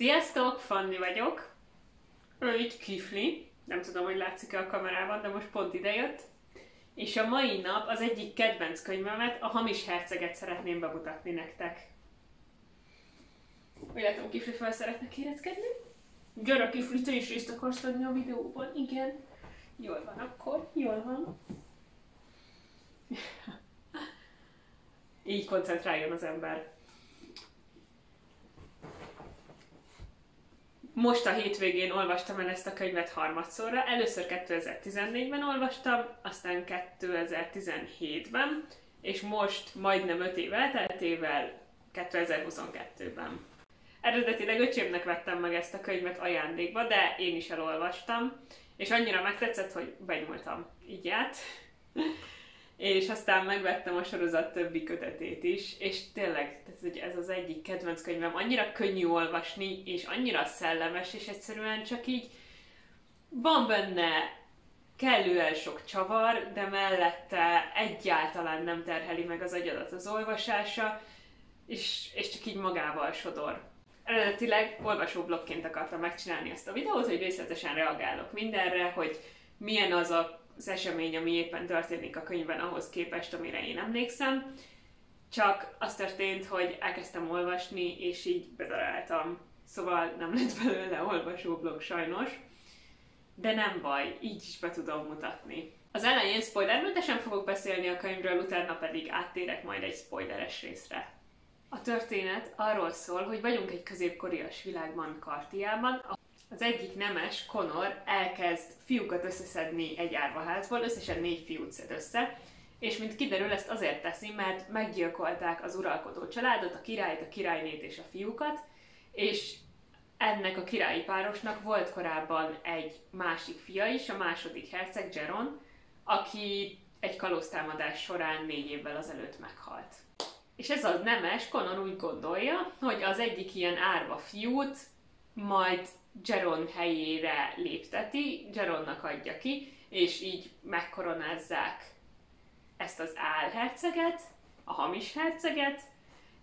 Sziasztok, Fanni vagyok. Ő így Kifli. Nem tudom, hogy látszik-e a kamerában, de most pont idejött. És a mai nap az egyik kedvenc könyvemet, A hamis herceget szeretném bemutatni nektek. Úgy látom, Kifli fel szeretne kéreckedni. Gyere Kifli, te is részt akarsz adni a videóban. Igen. Jól van akkor, jól van. Így koncentráljon az ember. Most a hétvégén olvastam el ezt a könyvet harmadszorra. Először 2014-ben olvastam, aztán 2017-ben, és most majdnem 5 év elteltével 2022-ben. Eredetileg öcsémnek vettem meg ezt a könyvet ajándékba, de én is elolvastam, és annyira megtetszett, hogy benyúltam így át. És aztán megvettem a sorozat többi kötetét is, és tényleg ez az egyik kedvenc könyvem, annyira könnyű olvasni, és annyira szellemes, és egyszerűen csak így van benne kellően sok csavar, de mellette egyáltalán nem terheli meg az agyadat az olvasása, és csak így magával sodor. Eredetileg olvasóblogként akartam megcsinálni ezt a videót, hogy részletesen reagálok mindenre, hogy milyen az az esemény, ami éppen történik a könyvben ahhoz képest, amire én emlékszem. Csak az történt, hogy elkezdtem olvasni, és így bedaráltam. Szóval nem lett belőle olvasóblog sajnos. De nem baj, így is be tudom mutatni. Az elején spoilermentesen fogok beszélni a könyvről, utána pedig áttérek majd egy spoileres részre. A történet arról szól, hogy vagyunk egy középkorias világban, Kartiában. Az egyik nemes, Conor elkezd fiúkat összeszedni egy árvaházból, összesen 4 fiút szed össze, és mint kiderül, ezt azért teszi, mert meggyilkolták az uralkodó családot, a királyt, a királynét és a fiúkat, és ennek a királyi párosnak volt korábban egy másik fia is, a második herceg, Jaron, aki egy kalóztámadás során 4 évvel azelőtt meghalt. És ez a nemes, Conor úgy gondolja, hogy az egyik ilyen árva fiút majd Jaron helyére lépteti, Jaronnak adja ki, és így megkoronázzák ezt az álherceget, a hamis herceget,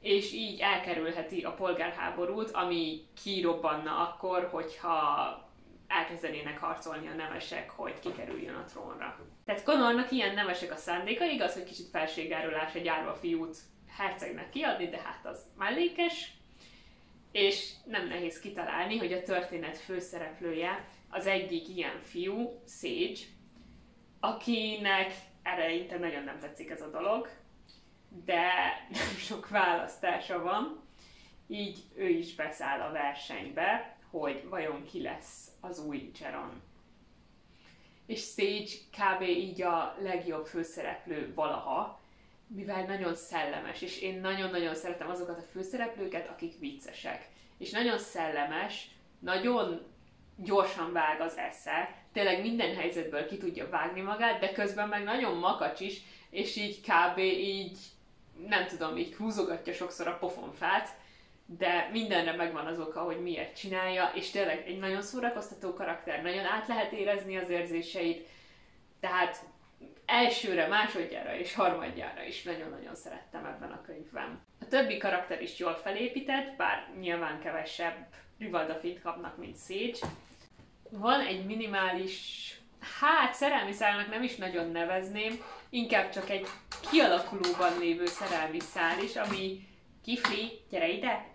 és így elkerülheti a polgárháborút, ami kirobbanna akkor, hogyha elkezdenének harcolni a nemesek, hogy kikerüljön a trónra. Tehát Conornak ilyen nemesek a szándéka, igaz, hogy kicsit felségárulás egy árva fiút hercegnek kiadni, de hát az mellékes. És nem nehéz kitalálni, hogy a történet főszereplője az egyik ilyen fiú, Sage, akinek eleinte nagyon nem tetszik ez a dolog, de nem sok választása van, így ő is beszáll a versenybe, hogy vajon ki lesz az új Jaron. És Sage kb. Így a legjobb főszereplő valaha, mivel nagyon szellemes, és én nagyon-nagyon szeretem azokat a főszereplőket, akik viccesek. És nagyon szellemes, nagyon gyorsan vág az esze, tényleg minden helyzetből ki tudja vágni magát, de közben meg nagyon makacs is, és így kb. Így, nem tudom, így húzogatja sokszor a pofonfát, de mindenre megvan az oka, hogy miért csinálja, és tényleg egy nagyon szórakoztató karakter, nagyon át lehet érezni az érzéseit, tehát elsőre, másodjára és harmadjára is nagyon-nagyon szerettem ebben a könyvben. A többi karakter is jól felépített, bár nyilván kevesebb rivaldafint kapnak, mint Sage. Van egy minimális, hát szerelmi szálnak nem is nagyon nevezném, inkább csak egy kialakulóban lévő szerelmi szál is, ami Kifli, gyere ide!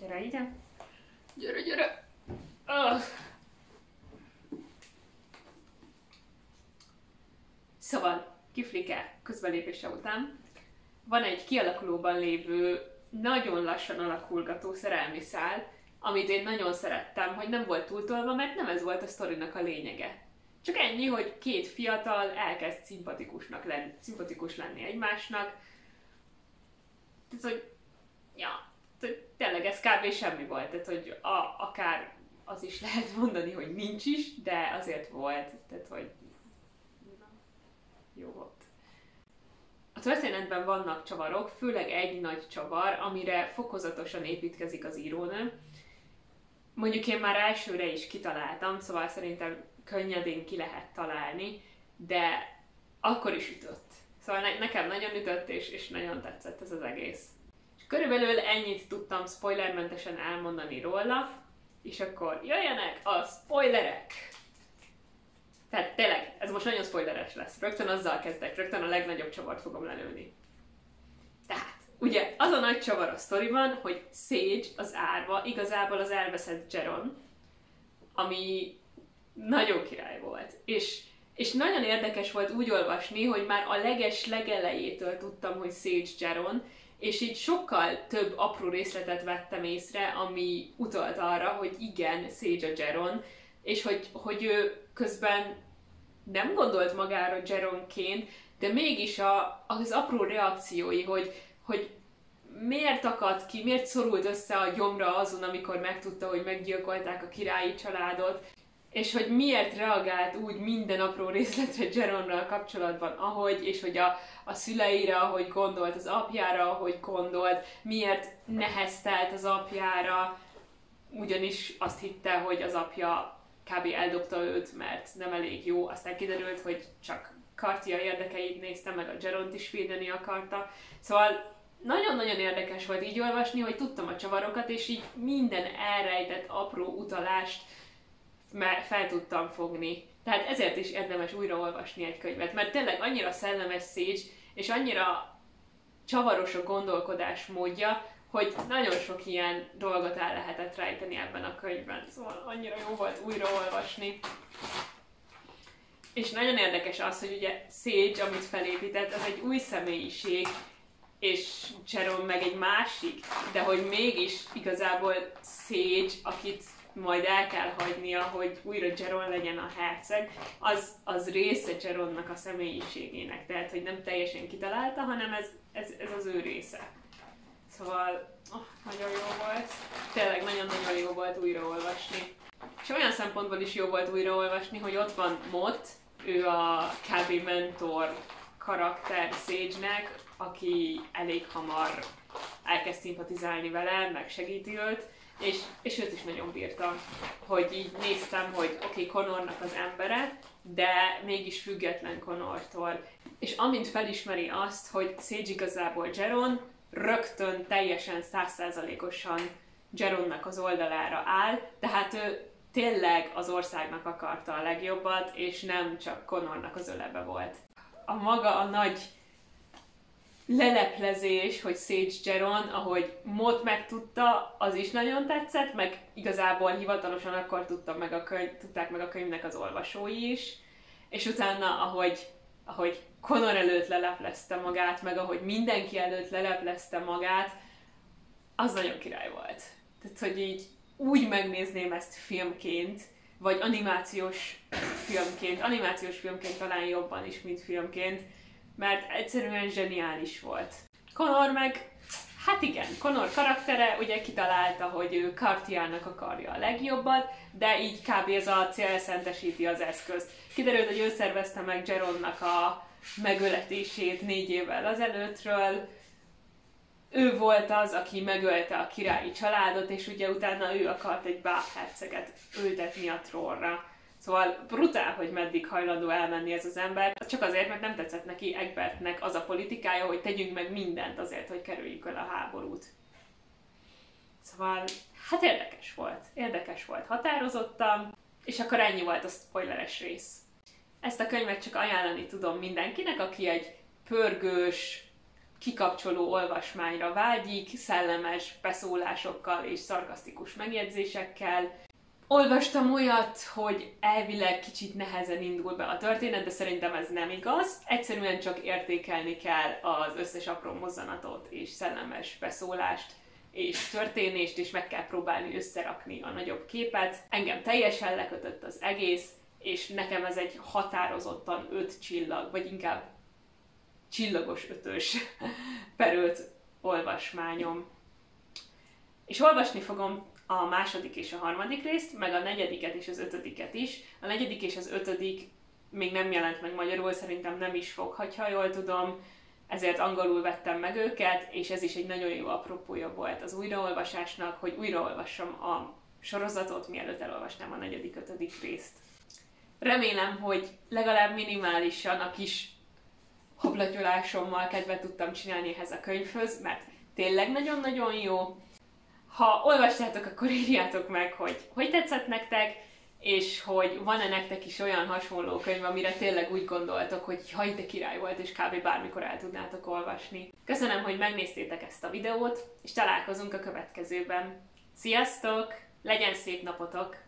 Gyere ide! Gyere, gyere! Oh. Szóval, Kiflike közbelépése után van egy kialakulóban lévő, nagyon lassan alakulgató szerelmi szál, amit én nagyon szerettem, hogy nem volt túltolva, mert nem ez volt a sztorinak a lényege. Csak ennyi, hogy 2 fiatal elkezd szimpatikus lenni egymásnak. Tehát, hogy ja, tényleg ez kb. Semmi volt, tehát, hogy akár az is lehet mondani, hogy nincs is, de azért volt, tehát, hogy jó volt. A történetben vannak csavarok, főleg egy nagy csavar, amire fokozatosan építkezik az írónő. Mondjuk én már elsőre is kitaláltam, szóval szerintem könnyedén ki lehet találni, de akkor is ütött. Szóval nekem nagyon ütött, és nagyon tetszett ez az egész. Körülbelül ennyit tudtam spoilermentesen elmondani róla, és akkor jöjjenek a spoilerek! Tehát tényleg, ez most nagyon spoileres lesz. Rögtön azzal kezdek, rögtön a legnagyobb csavart fogom lelőni. Tehát, ugye az a nagy csavar a sztoriban, hogy Sage, az árva, igazából az elveszett Jaron, ami nagyon király volt. És nagyon érdekes volt úgy olvasni, hogy már a legelejétől tudtam, hogy Sage Jaron, és így sokkal több apró részletet vettem észre, ami utalt arra, hogy igen, Sage a Jaron, és hogy ő közben nem gondolt magára Jaronként, de mégis az apró reakciói, hogy miért akadt ki, miért szorult össze a gyomra azon, amikor megtudta, hogy meggyilkolták a királyi családot, és hogy miért reagált úgy minden apró részletre Jaronnal kapcsolatban, ahogy, és hogy a szüleire, ahogy gondolt, az apjára, ahogy gondolt, miért neheztelt az apjára, ugyanis azt hitte, hogy az apja kb. Eldobta őt, mert nem elég jó, aztán kiderült, hogy csak Kartia érdekeit nézte, meg a Jaront is védeni akarta. Szóval nagyon-nagyon érdekes volt így olvasni, hogy tudtam a csavarokat, és így minden elrejtett apró utalást fel tudtam fogni. Tehát ezért is érdemes újraolvasni egy könyvet, mert tényleg annyira szellemes Sage, és annyira csavaros a gondolkodás módja, hogy nagyon sok ilyen dolgot el lehetett rejteni ebben a könyvben. Szóval annyira jó volt újraolvasni. És nagyon érdekes az, hogy ugye Sage, amit felépített, az egy új személyiség, és Jaron meg egy másik, de hogy mégis igazából Sage, akit majd el kell hagynia, hogy újra Jaron legyen a herceg, az része Jaronnak a személyiségének. Tehát, hogy nem teljesen kitalálta, hanem ez az ő része. Szóval nagyon jó volt. Tényleg nagyon-nagyon jó volt újraolvasni. És olyan szempontból is jó volt újraolvasni, hogy ott van Mott, ő a kb. Mentor karakter Sage-nek, aki elég hamar elkezd szimpatizálni vele, meg segíti őt, és őt is nagyon bírtam, hogy így néztem, hogy oké, Conornak az embere, de mégis független Conortól. És amint felismeri azt, hogy Sage igazából Jaron, rögtön teljesen 100%-osan Jaronnak az oldalára áll, tehát ő tényleg az országnak akarta a legjobbat, és nem csak Conornak az ölebe volt. A maga a nagy leleplezés, hogy Sage Jaron, ahogy Mott megtudta, az is nagyon tetszett, meg igazából hivatalosan akkor tudták meg a könyvnek az olvasói is, és utána, ahogy Conor előtt leleplezte magát, meg ahogy mindenki előtt leleplezte magát, az nagyon király volt. Tehát, hogy így úgy megnézném ezt filmként, vagy animációs filmként talán jobban is, mint filmként, mert egyszerűen zseniális volt. Conor meg, hát igen, Conor karaktere ugye kitalálta, hogy ő Kartiának akarja a legjobbat, de így kb. Ez a cél szentesíti az eszközt. Kiderült, hogy ő szervezte meg Jaronnak a megöletését 4 évvel azelőttről. Ő volt az, aki megölte a királyi családot, és ugye utána ő akart egy bábherceget ültetni a trónra. Szóval brutál, hogy meddig hajlandó elmenni ez az ember, csak azért, mert nem tetszett neki Egbertnek az a politikája, hogy tegyünk meg mindent azért, hogy kerüljük el a háborút. Szóval, hát érdekes volt, határozottam, és akkor ennyi volt a spoileres rész. Ezt a könyvet csak ajánlani tudom mindenkinek, aki egy pörgős, kikapcsoló olvasmányra vágyik, szellemes beszólásokkal és szarkasztikus megjegyzésekkel. Olvastam olyat, hogy elvileg kicsit nehezen indul be a történet, de szerintem ez nem igaz. Egyszerűen csak értékelni kell az összes apró mozzanatot és szellemes beszólást és történést, és meg kell próbálni összerakni a nagyobb képet. Engem teljesen lekötött az egész, és nekem ez egy határozottan 5 csillag, vagy inkább csillagos 5-ös per 5 olvasmányom. És olvasni fogom a második és a harmadik részt, meg a negyediket és az ötödiket is. A negyedik és az ötödik még nem jelent meg magyarul, szerintem nem is fog, ha jól tudom, ezért angolul vettem meg őket, és ez is egy nagyon jó apropója volt az újraolvasásnak, hogy újraolvassam a sorozatot, mielőtt elolvasnám a negyedik-ötödik részt. Remélem, hogy legalább minimálisan a kis hablatyolásommal kedvet tudtam csinálni ehhez a könyvhöz, mert tényleg nagyon-nagyon jó. Ha olvastátok, akkor írjátok meg, hogy tetszett nektek, és hogy van-e nektek is olyan hasonló könyv, amire tényleg úgy gondoltok, hogy jaj, de király volt, és kb. Bármikor el tudnátok olvasni. Köszönöm, hogy megnéztétek ezt a videót, és találkozunk a következőben. Sziasztok! Legyen szép napotok!